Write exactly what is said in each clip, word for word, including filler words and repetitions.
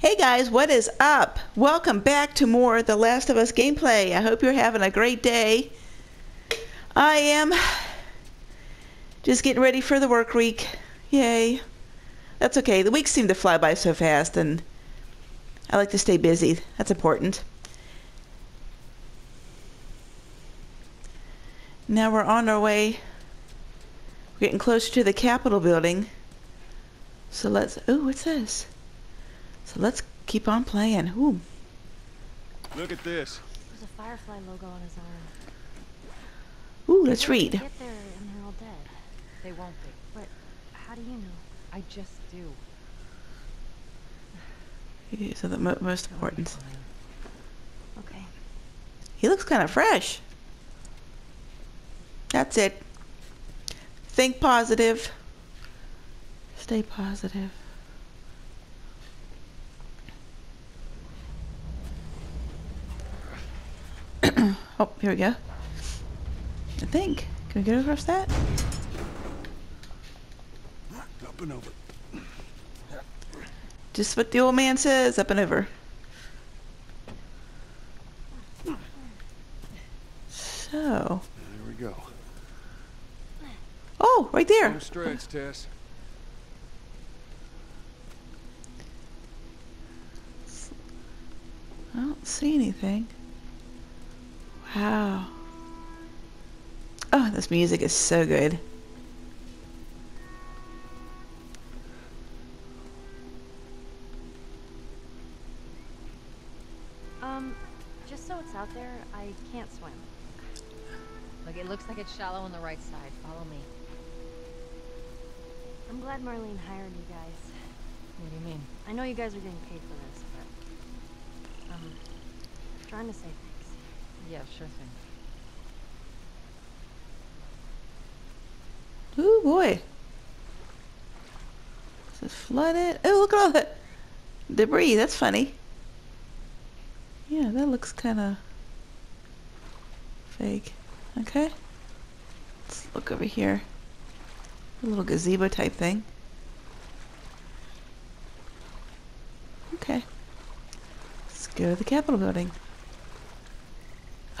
Hey guys, what is up? Welcome back to more The Last of Us gameplay. I hope you're having a great day. I am just getting ready for the work week. Yay. That's okay. The weeks seem to fly by so fast and I like to stay busy. That's important. Now we're on our way. We're getting closer to the Capitol building. So let's... Ooh, what's this? So let's keep on playing. Ooh. Look at this. There's a Firefly logo on his arm. Ooh, let's read. Get there and they're all dead. They won't be. But how do you know? I just do. Yeah, so the mo most important. Okay. He looks kind of fresh. That's it. Think positive. Stay positive. Oh, here we go. I think. Can we get across that? Up and over. Just what the old man says, up and over. So. There we go. Oh, right there. No stretch, Tess. I don't see anything. Wow. Oh, this music is so good. Um, just so it's out there, I can't swim. Look, it looks like it's shallow on the right side. Follow me. I'm glad Marlene hired you guys. What do you mean? I know you guys are getting paid for this, but... Um, I'm trying to save things. Yeah, sure thing. Ooh, boy. Is this flooded? Oh, look at all that debris. That's funny. Yeah, that looks kind of fake. Okay. Let's look over here. A little gazebo type thing. Okay. Let's go to the Capitol building.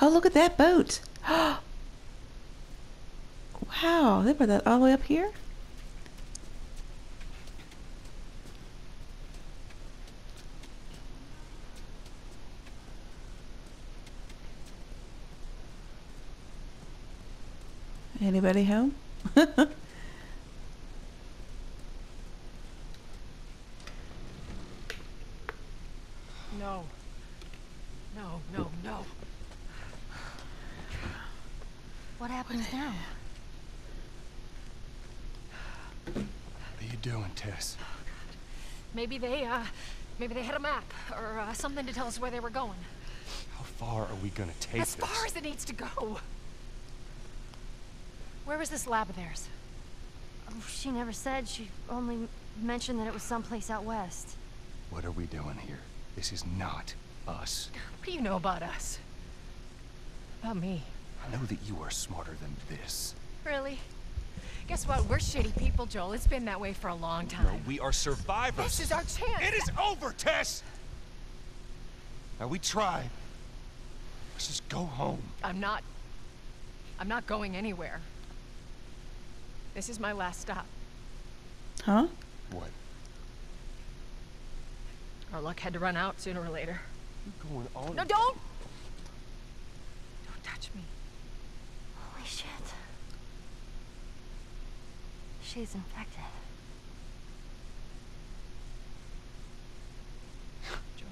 Oh, look at that boat. Wow, they put that all the way up here? Anybody home? No. No, no, no. What happens what now? What are you doing, Tess? Oh, God. Maybe they, uh, maybe they had a map or uh, something to tell us where they were going. How far are we gonna take this? As far as it needs to go. Where was this lab of theirs? Oh, she never said. She only mentioned that it was someplace out west. What are we doing here? This is not us. What do you know about us? About me? I know that you are smarter than this. Really? Guess what? We're shitty people, Joel. It's been that way for a long time. No, we are survivors. This is our chance. It is over, Tess! Now, we tried. Let's just go home. I'm not... I'm not going anywhere. This is my last stop. Huh? What? Our luck had to run out sooner or later. You're going on... No, don't! Don't touch me. Holy shit. She's infected. Joel.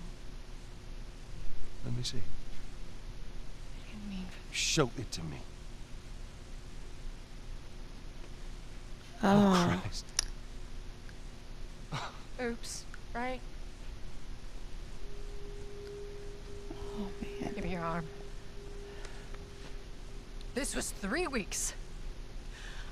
Let me see. I didn't mean... Show it to me. Oh, oh Christ. Oops, right? Oh, man. Give me your arm. This was three weeks.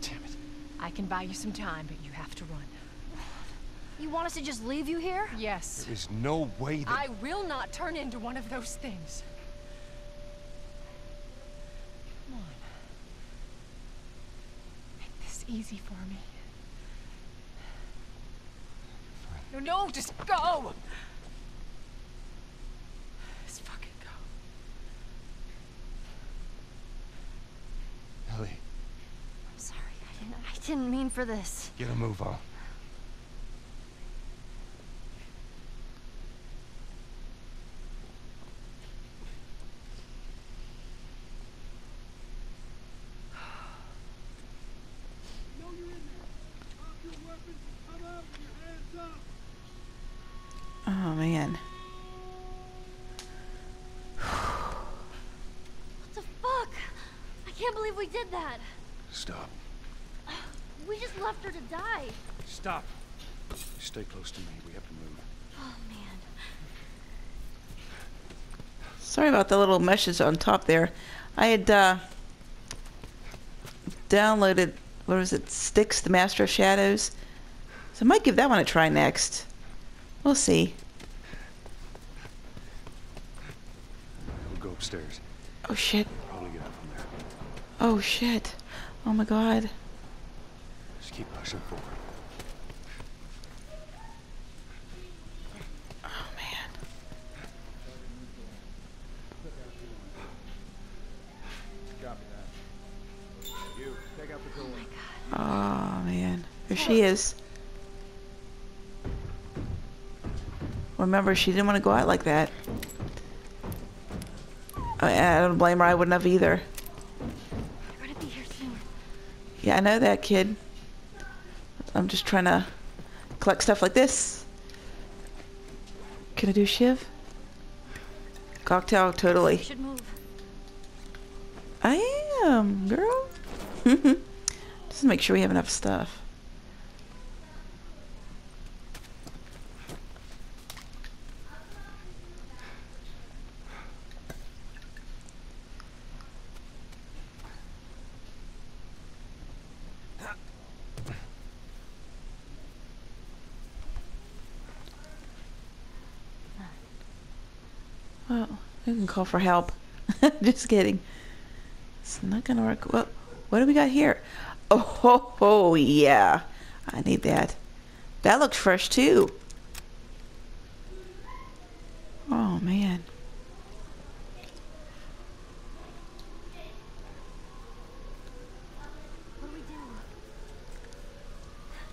Damn it. I can buy you some time, but you have to run. You want us to just leave you here? Yes. There is no way that... I will not turn into one of those things. Come on. Make this easy for me. No, no, just go! Just fucking go. Ellie. I'm sorry. I didn't, I didn't mean for this. Get a move on. That. Stop. We just left her to die. Stop. Stay close to me. We have to move. Oh, man. Sorry about the little meshes on top there. I had uh, downloaded, what was it, Sticks, the Master of Shadows. So I might give that one a try next. We'll see. We'll go upstairs. Oh, shit. Oh shit. Oh my god. Just keep pushing forward. Oh man. Copy that. You take out the door. Oh my god. Oh man. There she is. Remember, she didn't want to go out like that. I don't blame her, I wouldn't have either. Yeah, I know that, kid. I'm just trying to collect stuff like this. Can I do shiv? Cocktail, totally. Should move. I am, girl. Just to make sure we have enough stuff. You can call for help. Just kidding. It's not gonna work. Well, what do we got here? Oh, ho, ho, yeah. I need that. That looks fresh too. Oh man. What do we do?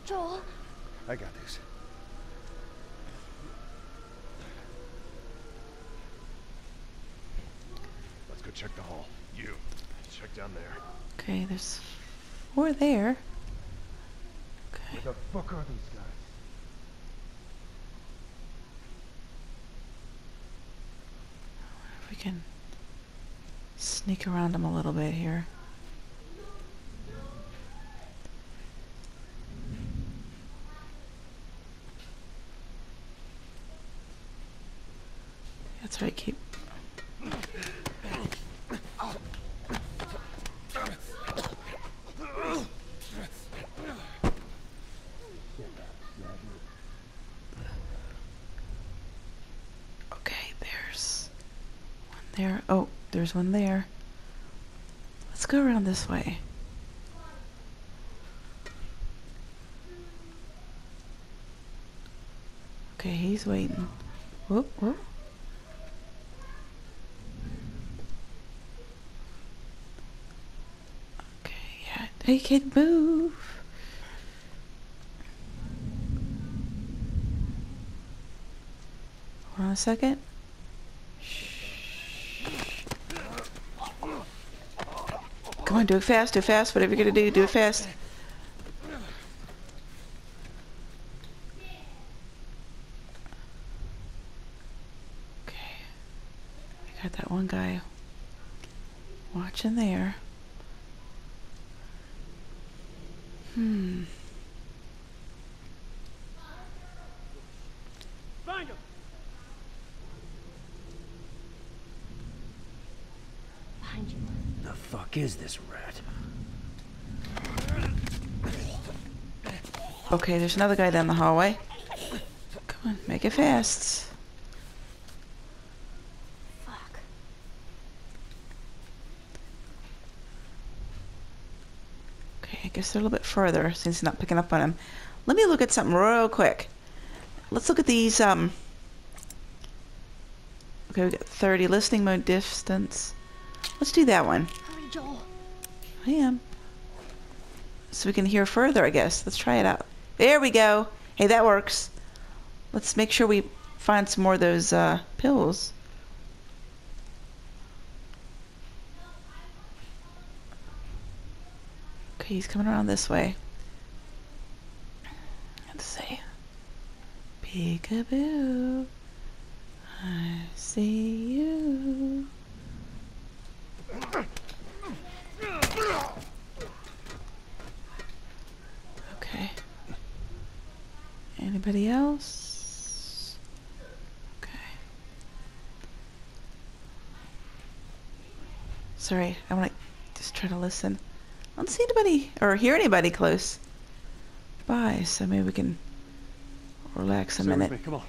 Joel. I got this. Check the hall. You check down there. Okay, there's four there. Okay. Where the fuck are these guys? If we can sneak around them a little bit here. That's right. Keep. Oh, there's one there. Let's go around this way. Okay, he's waiting. Whoop, whoop. Okay, yeah, they can move. Hold on a second. Come on, do it fast, do it fast, whatever you're gonna do, do it fast. Okay. I got that one guy watching there. Hmm. Find him. The fuck is this rat? Okay, there's another guy down the hallway. Come on, make it fast. Fuck. Okay, I guess they're a little bit further since he's not picking up on him. Let me look at something real quick. Let's look at these, um... Okay, we got thirty. Listening mode distance. Let's do that one. Hurry, Joel. I am. So we can hear further, I guess. Let's try it out. There we go. Hey, that works. Let's make sure we find some more of those uh, pills. Okay, he's coming around this way. Let's see. Peekaboo. I see you. Okay. Anybody else? Sorry, I want to just try to listen. I don't see anybody or hear anybody close by, so maybe we can relax a minute. Stay with me. Come on.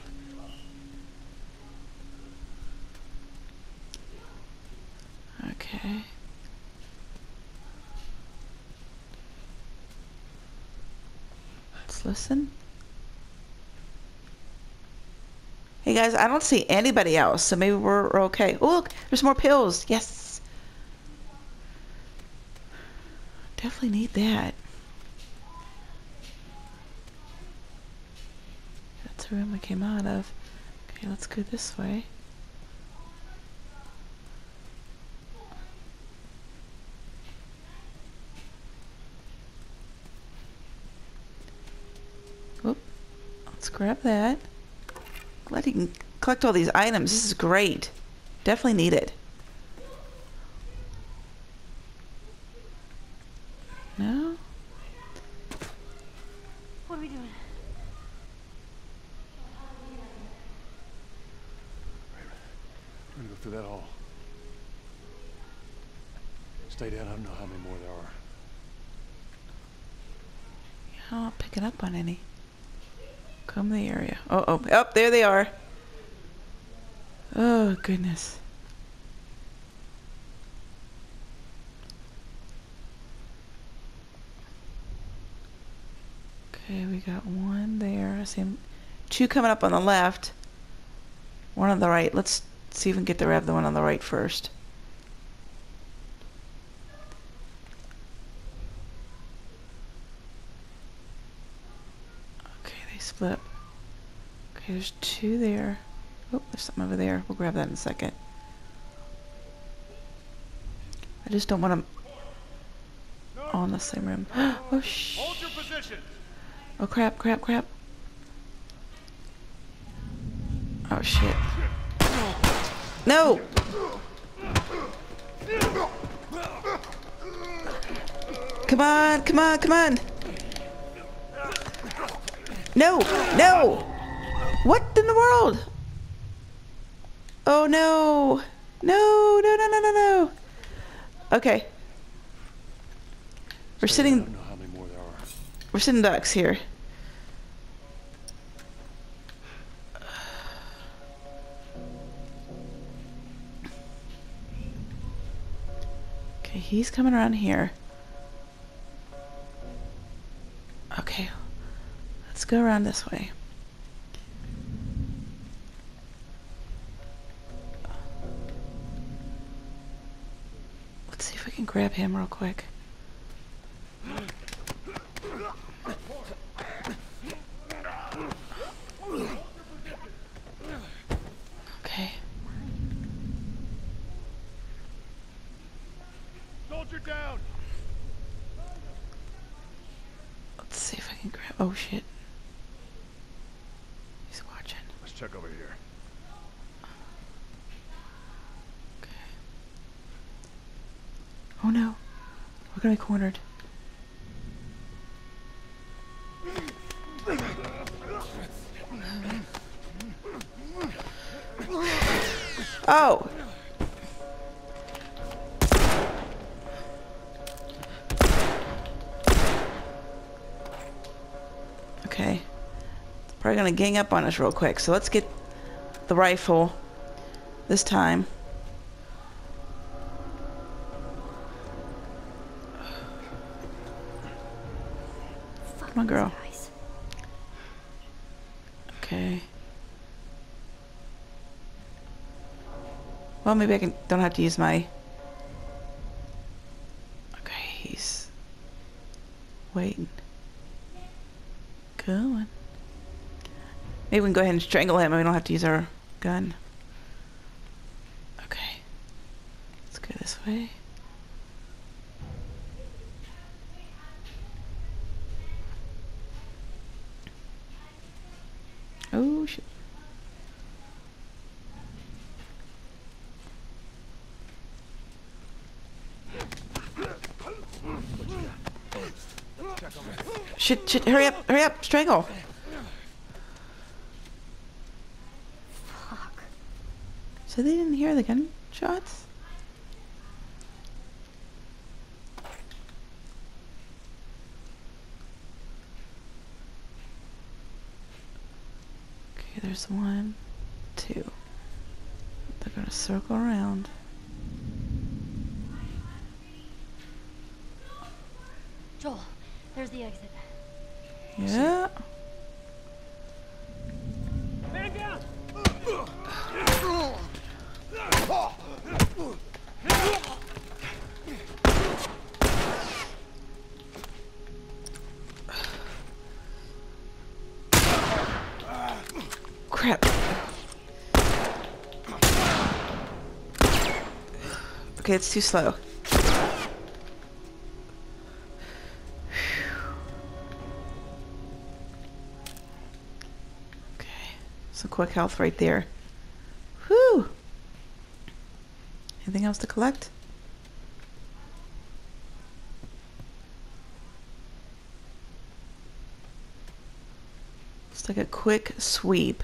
Okay. Let's listen. Hey guys, I don't see anybody else, so maybe we're, we're okay. Oh look, there's more pills. Yes. Definitely need that. That's the room we came out of. Okay, let's go this way. Whoop. Let's grab that. Glad you can collect all these items. This is great. Definitely need it. No? What are we doing? We're gonna go through that hall. Stay down, I don't know how many more there are. Yeah, I'm not picking up on any. Comb the area. Uh oh, oh, there they are. Oh, goodness. Okay, we got one there. I see two coming up on the left. One on the right. Let's see if we can get the grab the one on the right first. Okay, they split up. Okay, there's two there. Oh, there's something over there. We'll grab that in a second. I just don't want them all in the same room. Oh, shh. Hold your position. Oh crap, crap, crap. Oh shit. No! Come on, come on, come on! No! No! What in the world? Oh no! No, no, no, no, no, no! Okay. We're sitting... We're sitting ducks here. Okay, he's coming around here. Okay, let's go around this way. Let's see if we can grab him real quick. Down. Let's see if I can grab. Oh shit! He's watching. Let's check over here. Okay. Oh no, we're gonna be cornered. Oh. probably gonna gang up on us real quick. So let's get the rifle this time. Come on, girl. Okay. Well, maybe I can, don't have to use my... Okay, he's waiting. Going. Maybe we can go ahead and strangle him and we don't have to use our gun. Okay. Let's go this way. Oh, shit. Shit, shit, hurry up, hurry up, strangle. Fuck. So they didn't hear the gunshots? There's one, two. They're gonna circle around. Joel, there's the exit. Yeah. Man down. Crap. Okay, it's too slow. Okay, some quick health right there. Whew. Anything else to collect? Just like a quick sweep.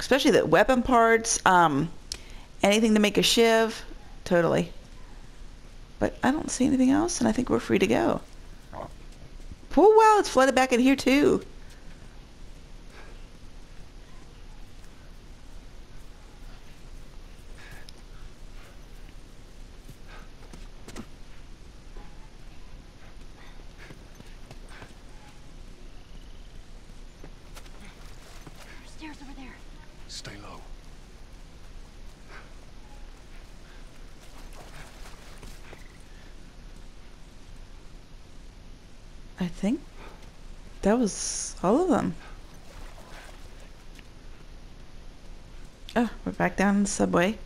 Especially the weapon parts, um, anything to make a shiv, totally. But I don't see anything else, and I think we're free to go. Oh, wow, it's flooded back in here, too. There's stairs over there. Stay low. I think that was all of them. Oh, we're back down in the subway.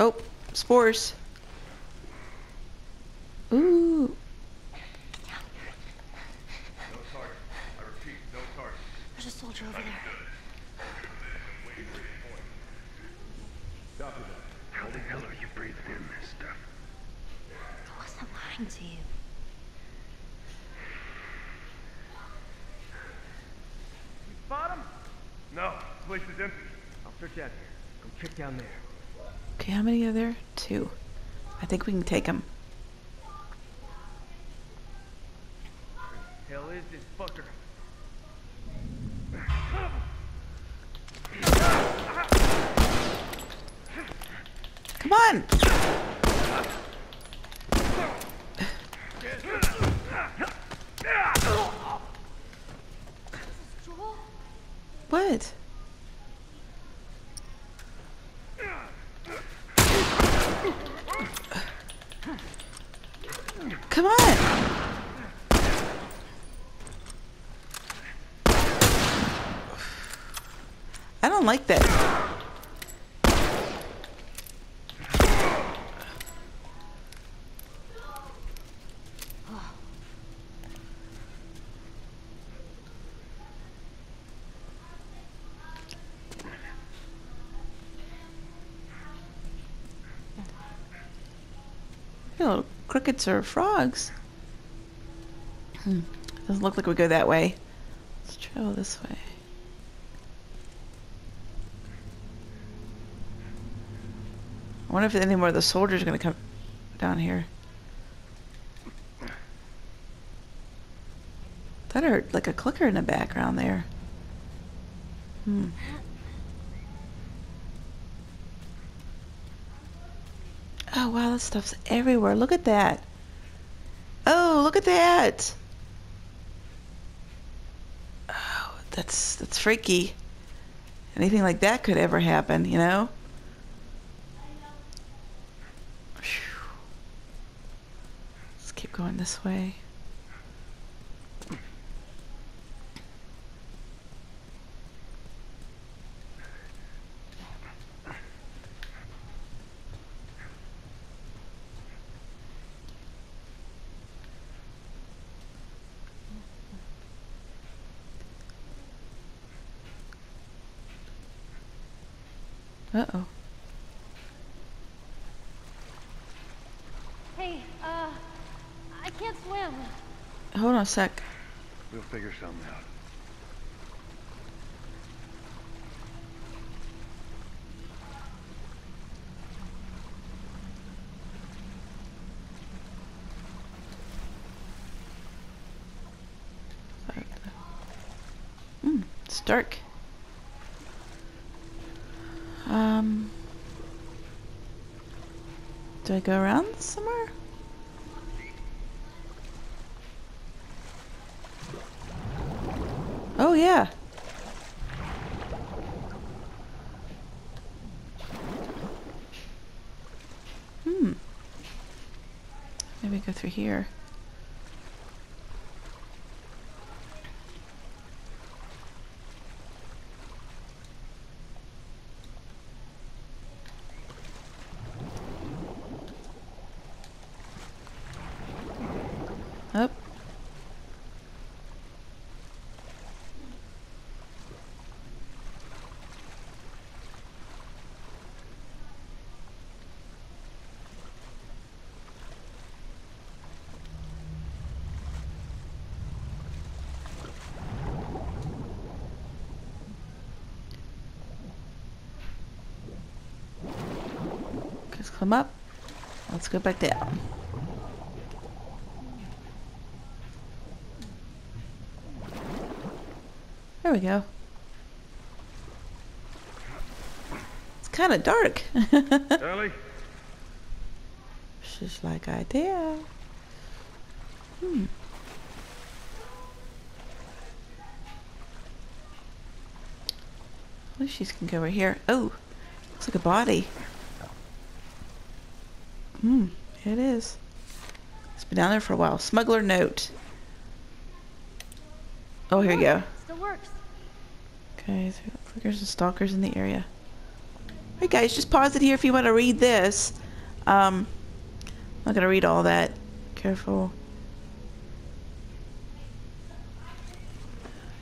Oh, spores. Ooh. No target. I repeat, no target. There's a soldier over there. Stop it. How the hell are you breathing in this stuff? I wasn't lying to you. You spot him? No, the place is empty. I'll search out here. Go check down there. Okay, how many are there? Two. I think we can take them. Hell is this fucker? Come on! What? Come on! I don't like that. Little crickets or frogs. Hmm. Doesn't look like we go that way. Let's travel this way. I wonder if any more of the soldiers are going to come down here. That heard like a clicker in the background there. Hmm. Oh wow, that stuff's everywhere. Look at that. Oh, look at that. Oh, that's that's freaky. Anything like that could ever happen, you know? Let's keep going this way. Uh-oh. Hey, uh, I can't swim. Hold on a sec. We'll figure something out. Hmm, it's dark. Um, do I go around somewhere? Oh yeah. Hmm. Maybe go through here. Come up. Let's go back down. There we go. It's kind of dark. Ellie? She's like idea. Hmm. At least she can go over here. Oh, looks like a body. Hmm, it is. It's been down there for a while. Smuggler note. Oh, here you go. Still works. Okay, so clickers and stalkers in the area. Hey guys, just pause it here if you want to read this. Um, I'm not going to read all that. Careful.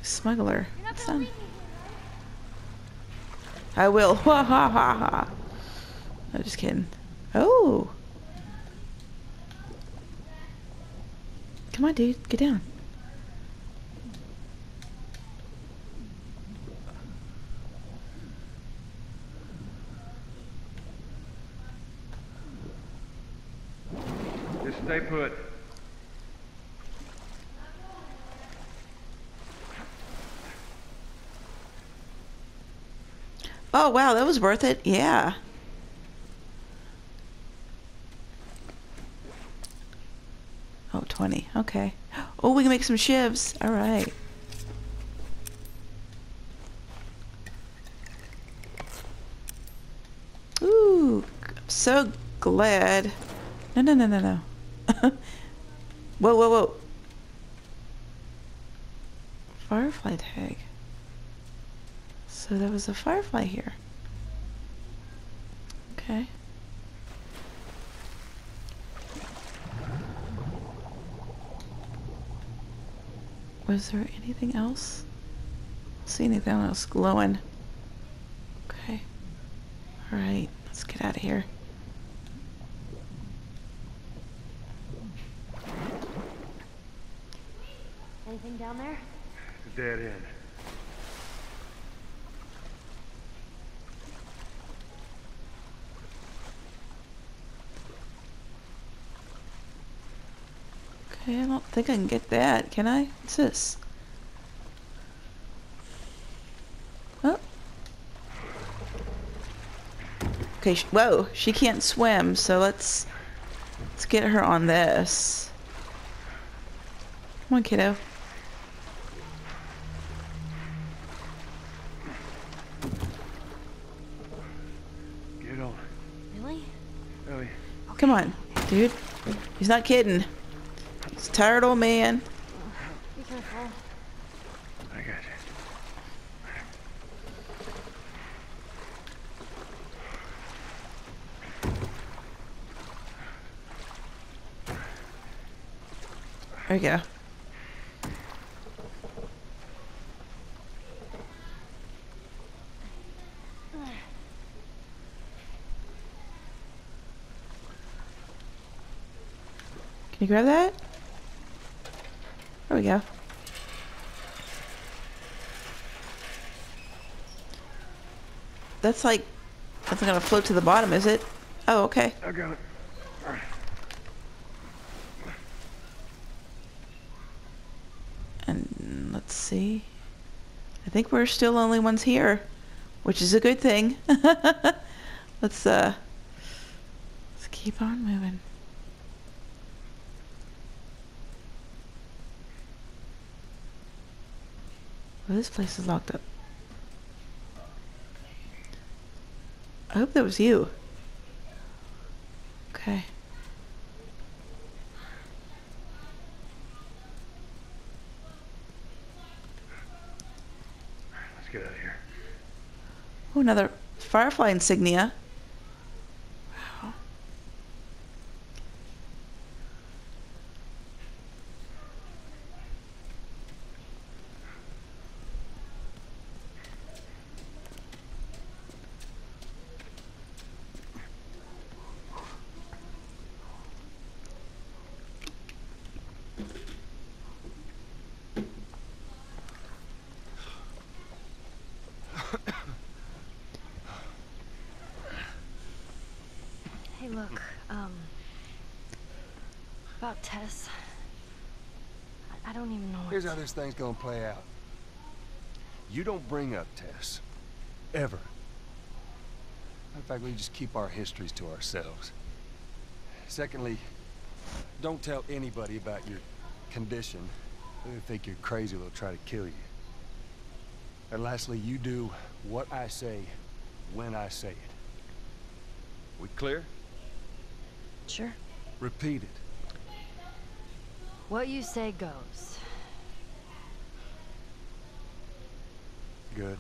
Smuggler. Son. I will. Ha ha ha ha. I'm just kidding. Oh. Come on, dude. Get down. Just stay put. Oh, wow. That was worth it. Yeah. Oh, twenty. Okay. Oh, we can make some shivs. All right. Ooh, I'm so glad. No, no, no, no, no. Whoa, whoa, whoa. Firefly tag. So there was a firefly here. Okay. Was there anything else? I don't see anything else glowing. Okay. Alright, let's get out of here. Hey, Anything down there? It's a dead end. Okay, I don't think I can get that, can I? What's this? Oh. Okay, she, whoa, she can't swim, so let's let's get her on this. Come on, kiddo. Get on. Really? Ellie. Okay. Come on, dude. He's not kidding. It's tired old man. Be careful. I got you. There you go. Can you grab that? There we go. That's like, that's not gonna float to the bottom, is it? Oh, okay. I got it. And let's see. I think we're still the only ones here, which is a good thing. Let's uh, let's keep on moving. Oh, this place is locked up. I hope that was you. Okay. Let's get out of here. Oh, another Firefly insignia. Wow. Look, um, about Tess, I, I don't even know what. Here's how this thing's gonna play out. You don't bring up Tess, ever. In fact, we just keep our histories to ourselves. Secondly, don't tell anybody about your condition. They think you're crazy, they'll try to kill you. And lastly, you do what I say, when I say it. We clear? Sure. Repeat it. What you say goes. Good.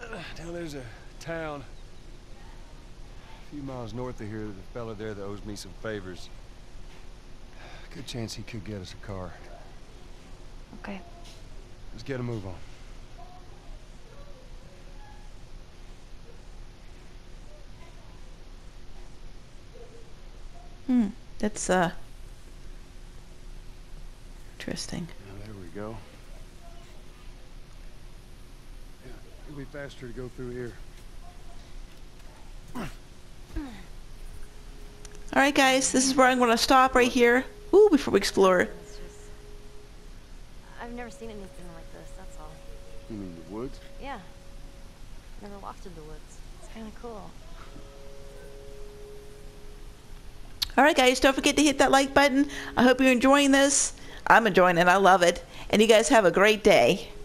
Now there's a town a few miles north of here. There's a fella there that owes me some favors. Good chance he could get us a car. Okay. Let's get a move on. Hmm, that's, uh, interesting. Now, there we go. Yeah, it'll be faster to go through here. Alright guys, this is where I'm going to stop right here. Ooh, before we explore. Just, I've never seen anything like this, that's all. You mean the woods? Yeah. Never walked in the woods. It's kind of cool. Alright guys, don't forget to hit that like button. I hope you're enjoying this. I'm enjoying it. I love it. And you guys have a great day.